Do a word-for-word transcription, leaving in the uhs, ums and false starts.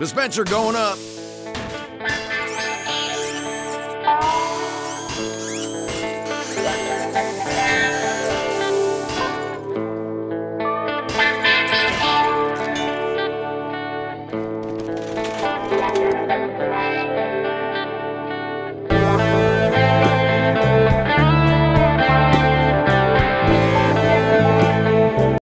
Dispenser going up.